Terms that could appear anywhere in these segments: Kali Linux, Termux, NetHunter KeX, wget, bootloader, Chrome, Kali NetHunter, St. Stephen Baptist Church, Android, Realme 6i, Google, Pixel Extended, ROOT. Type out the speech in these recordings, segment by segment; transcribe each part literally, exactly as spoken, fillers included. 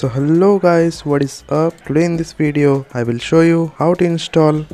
So hello guys, what is up? Today in this video I will show you how to install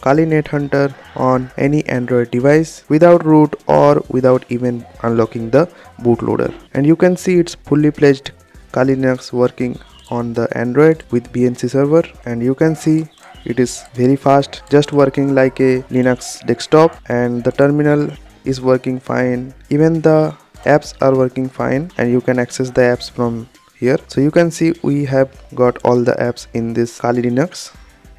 Kali NetHunter on any Android device without root or without even unlocking the bootloader. And you can see it's fully fledged Kali Linux working on the Android with B N C server, and you can see it is very fast, just working like a Linux desktop, and the terminal is working fine, even the apps are working fine, and you can access the apps from here. So you can see we have got all the apps in this Kali Linux,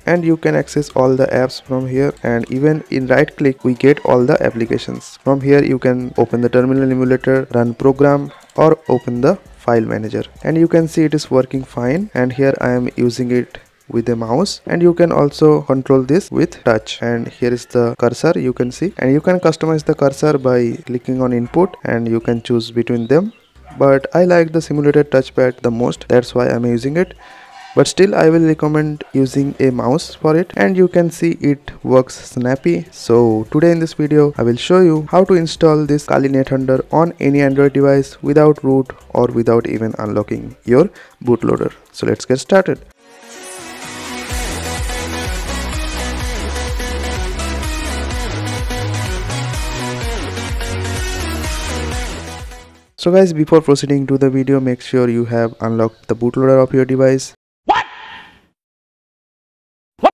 and you can access all the apps from here, and even in right click we get all the applications from here. You can open the terminal emulator, run program, or open the file manager, and you can see it is working fine. And here I am using it with a mouse, and you can also control this with touch, and here is the cursor you can see, and you can customize the cursor by clicking on input, and you can choose between them. But I like the simulated touchpad the most, that's why I'm using it, but still I will recommend using a mouse for it. And you can see it works snappy. So today in this video I will show you how to install this Kali NetHunter on any Android device without root or without even unlocking your bootloader. So let's get started. So guys, before proceeding to the video, make sure you have unlocked the bootloader of your device. What? What?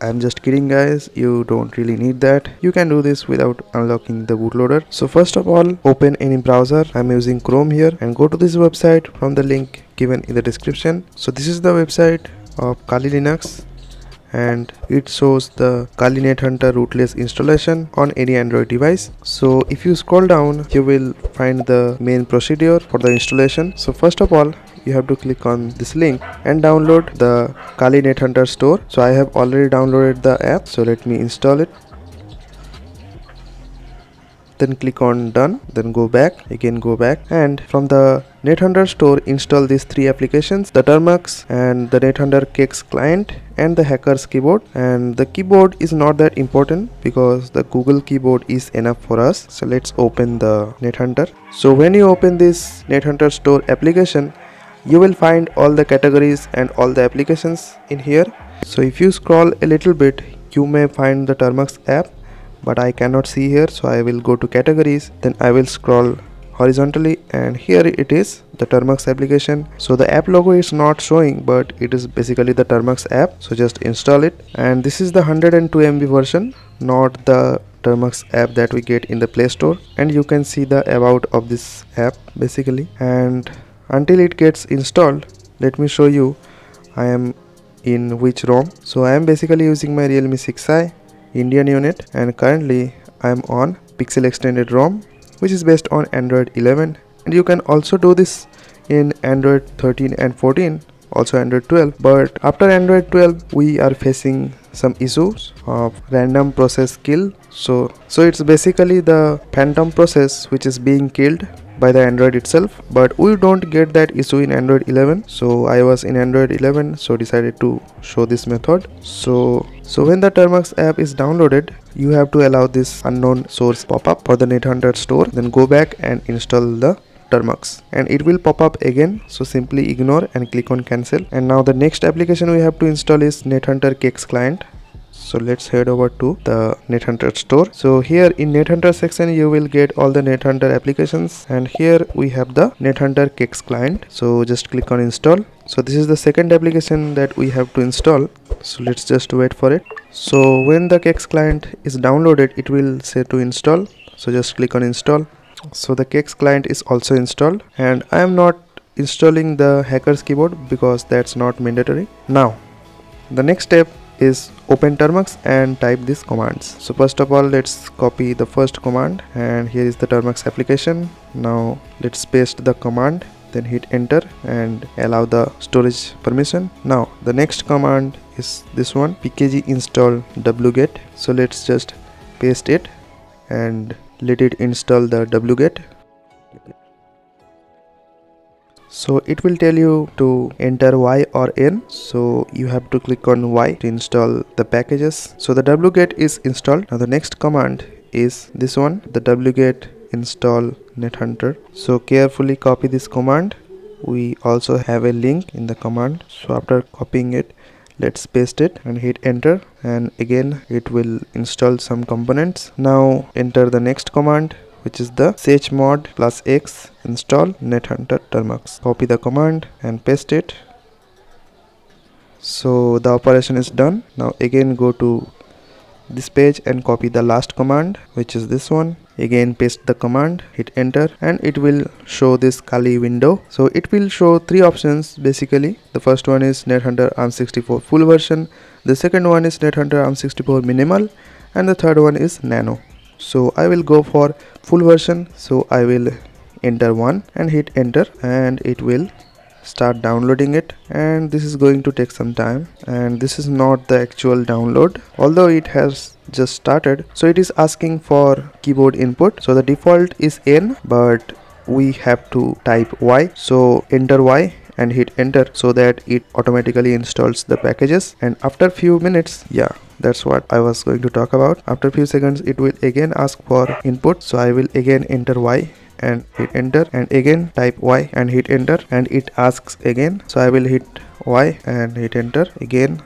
I'm just kidding guys, you don't really need that. You can do this without unlocking the bootloader. So first of all, open any browser. I'm using Chrome here, and go to this website from the link given in the description. So this is the website of Kali Linux, and it shows the Kali NetHunter rootless installation on any Android device. So if you scroll down, you will find the main procedure for the installation. So first of all, you have to click on this link and download the Kali NetHunter store. So I have already downloaded the app, so let me install it. Then click on done, then go back, again go back, and from the NetHunter store install these three applications: the Termux and the NetHunter KeX client and the hacker's keyboard. And the keyboard is not that important because the Google keyboard is enough for us. So let's open the NetHunter. So when you open this NetHunter store application, you will find all the categories and all the applications in here. So if you scroll a little bit, you may find the Termux app, but I cannot see here, so I will go to categories, then I will scroll horizontally, and here it is, the Termux application. So the app logo is not showing, but it is basically the Termux app, so just install it. And this is the one hundred two M B version, not the Termux app that we get in the Play Store. And you can see the about of this app basically. And until it gets installed, let me show you I am in which ROM. So I am basically using my Realme six i Indian unit, and currently I am on Pixel Extended ROM, which is based on Android eleven, and you can also do this in Android thirteen and fourteen, also Android twelve. But after Android twelve we are facing some issues of random process kill. So so it's basically the phantom process which is being killed by the Android itself, but we don't get that issue in Android eleven. So I was in Android eleven, so decided to show this method. So so when the Termux app is downloaded, you have to allow this unknown source pop-up for the NetHunter store, then go back and install the Termux, and it will pop up again, so simply ignore and click on cancel. And now the next application we have to install is NetHunter KeX client. So let's head over to the NetHunter store. So here in NetHunter section you will get all the NetHunter applications, and here we have the NetHunter KeX client, so just click on install. So this is the second application that we have to install, so let's just wait for it. So when the KeX client is downloaded, it will say to install, so just click on install. So the KeX client is also installed, and I am not installing the hacker's keyboard because that's not mandatory. Now the next step is open Termux and type these commands. So first of all, let's copy the first command, and here is the Termux application. Now let's paste the command, then hit enter and allow the storage permission. Now the next command is this one, pkg install wget. So let's just paste it and let it install the wget. So it will tell you to enter Y or N, so you have to click on Y to install the packages. So the wget is installed. Now the next command is this one, the wget install NetHunter. So carefully copy this command. We also have a link in the command. So after copying it, let's paste it and hit enter, and again it will install some components. Now enter the next command, which is the chmod plus x install NetHunter Termux. Copy the command and paste it. So the operation is done. Now again go to this page and copy the last command, which is this one. Again paste the command, hit enter, and it will show this Kali window. So it will show three options basically. The first one is NetHunter ARM sixty-four full version, the second one is NetHunter ARM sixty-four minimal, and the third one is nano. So I will go for full version, so I will enter one and hit enter, and it will start downloading it, and this is going to take some time, and this is not the actual download, although it has just started. So it is asking for keyboard input, so the default is N, but we have to type Y, so enter Y and hit enter so that it automatically installs the packages. And after few minutes, yeah, that's what I was going to talk about. After few seconds, it will again ask for input, so I will again enter Y and hit enter, and again type Y and hit enter, and it asks again, so I will hit Y and hit enter again.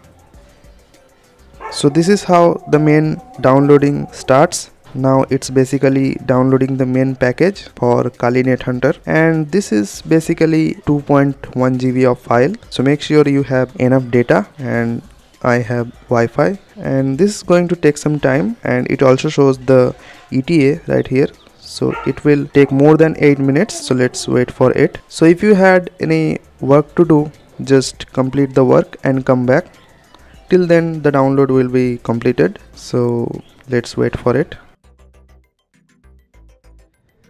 So this is how the main downloading starts. Now it's basically downloading the main package for Kali NetHunter, and this is basically two point one gigabyte of file, so make sure you have enough data. And I have Wi-Fi, and this is going to take some time, and it also shows the E T A right here, so it will take more than eight minutes, so let's wait for it. So if you had any work to do, just complete the work and come back. Till then the download will be completed, so let's wait for it.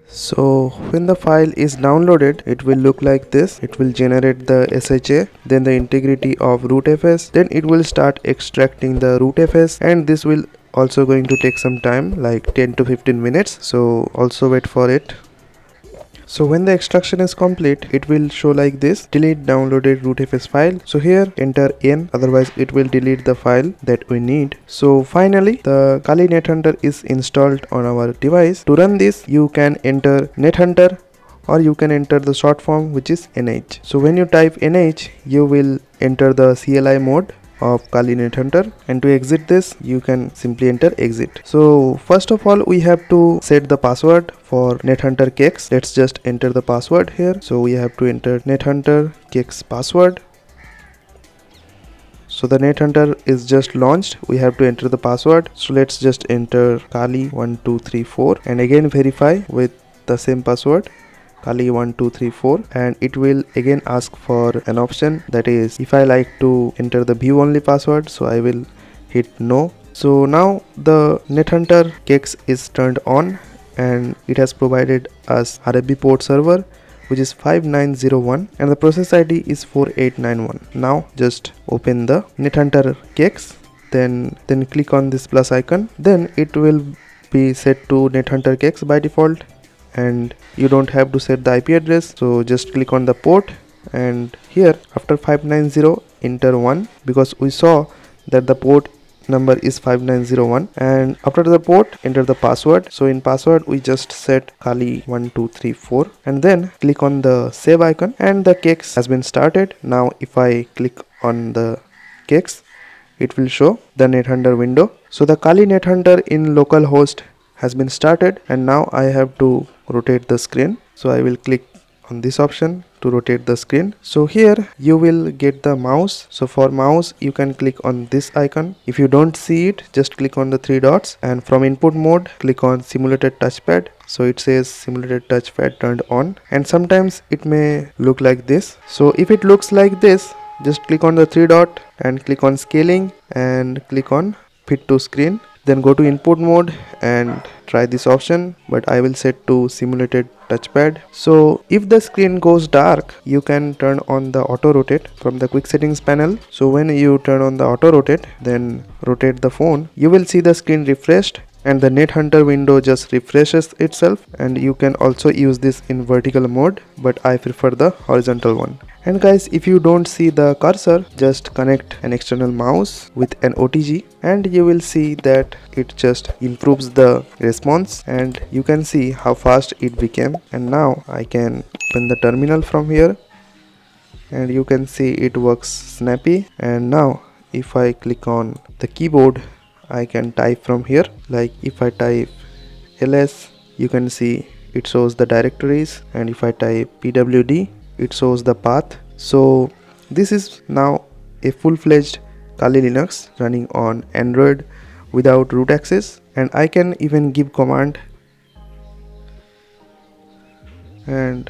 So when the file is downloaded, it will look like this. It will generate the S H A, then the integrity of rootfs, then it will start extracting the rootfs, and this will also going to take some time, like ten to fifteen minutes, so also wait for it. So when the extraction is complete, it will show like this, delete downloaded rootfs file. So here enter N, otherwise it will delete the file that we need. So finally the Kali NetHunter is installed on our device. To run this, you can enter NetHunter, or you can enter the short form, which is N H. So when you type N H, you will enter the C L I mode of Kali NetHunter, and to exit this you can simply enter exit. So first of all, we have to set the password for NetHunter KeX. Let's just enter the password here. So we have to enter NetHunter KeX password. So the NetHunter is just launched, we have to enter the password. So let's just enter Kali one two three four and again verify with the same password, Kali one two three four, and it will again ask for an option, that is if I like to enter the view only password, so I will hit no. So now the NetHunter KeX is turned on, and it has provided us R F B port server, which is five nine zero one, and the process I D is four eight nine one. Now just open the NetHunter KeX, then then click on this plus icon, then it will be set to NetHunter KeX by default, and you don't have to set the I P address. So just click on the port, and here after five nine zero enter one, because we saw that the port number is five nine zero one, and after the port enter the password. So in password we just set Kali one two three four, and then click on the save icon, and the KeX has been started. Now if I click on the KeX, it will show the NetHunter window. So the Kali NetHunter in localhost has been started, and now I have to rotate the screen. So I will click on this option to rotate the screen. So here you will get the mouse. So for mouse you can click on this icon. If you don't see it, just click on the three dots, and from input mode click on simulated touchpad. So it says simulated touchpad turned on, and sometimes it may look like this. So if it looks like this, just click on the three dot and click on scaling and click on fit to screen. Then go to input mode and try this option, but I will set to simulated touchpad. So if the screen goes dark, you can turn on the auto rotate from the quick settings panel. So when you turn on the auto rotate, then rotate the phone, you will see the screen refreshed and the NetHunter window just refreshes itself. And you can also use this in vertical mode, but I prefer the horizontal one. And guys, if you don't see the cursor, just connect an external mouse with an O T G and you will see that it just improves the response, and you can see how fast it became. And now I can open the terminal from here and you can see it works snappy. And now if I click on the keyboard, I can type from here. Like if I type L S, you can see it shows the directories, and if I type P W D, it shows the path. So this is now a full-fledged Kali Linux running on Android without root access, and I can even give command, and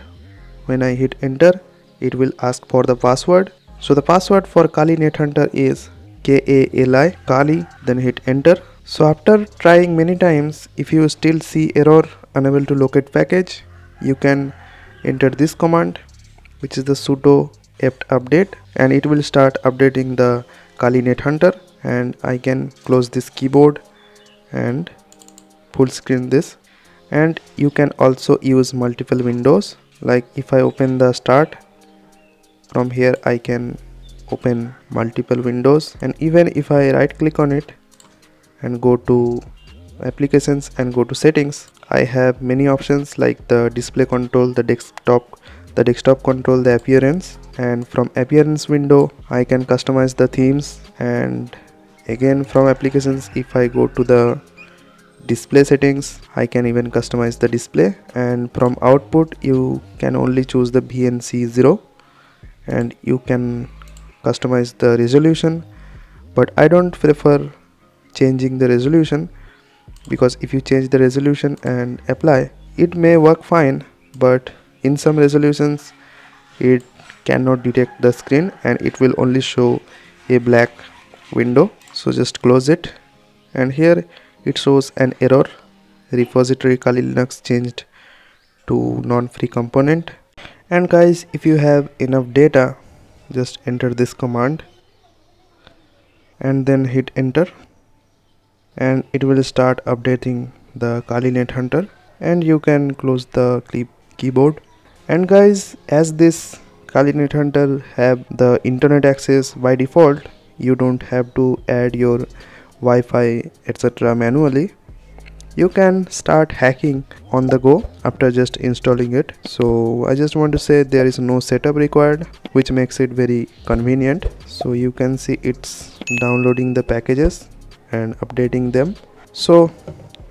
when I hit enter it will ask for the password. So the password for Kali NetHunter is K A L I, Kali, then hit enter. So after trying many times, if you still see error unable to locate package, you can enter this command, which is the sudo apt update, and it will start updating the Kali NetHunter. And I can close this keyboard and full screen this. And you can also use multiple windows. Like if I open the start from here, I can open multiple windows. And even if I right click on it and go to applications and go to settings, I have many options like the display control, the desktop the desktop control, the appearance, and from appearance window I can customize the themes. And again from applications, if I go to the display settings, I can even customize the display. And from output you can only choose the B N C zero, and you can customize the resolution, but I don't prefer changing the resolution, because if you change the resolution and apply, it may work fine, but in some resolutions it cannot detect the screen and it will only show a black window. So just close it, and here it shows an error, repository Kali Linux changed to non-free component. And guys, if you have enough data, just enter this command and then hit enter, and it will start updating the Kali NetHunter. And you can close the keyboard. And guys, as this Kali NetHunter have the internet access by default, you don't have to add your Wi-Fi et cetera manually. You can start hacking on the go after just installing it. So I just want to say there is no setup required, which makes it very convenient. So you can see it's downloading the packages and updating them. So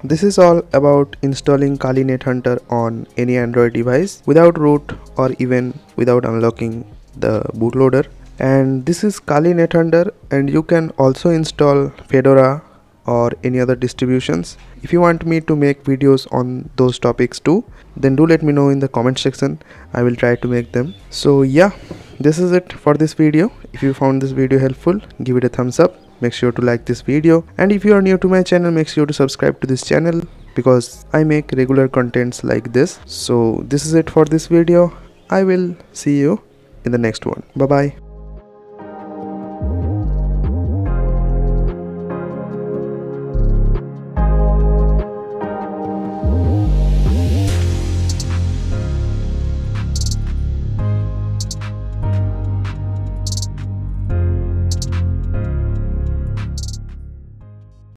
this is all about installing Kali NetHunter on any Android device without root or even without unlocking the bootloader. And this is Kali NetHunter, and you can also install Fedora or any other distributions. If you want me to make videos on those topics too, then do let me know in the comment section. I will try to make them. So yeah, this is it for this video. If you found this video helpful, give it a thumbs up. Make sure to like this video, and if you are new to my channel, make sure to subscribe to this channel, because I make regular contents like this. So this is it for this video. I will see you in the next one. Bye bye.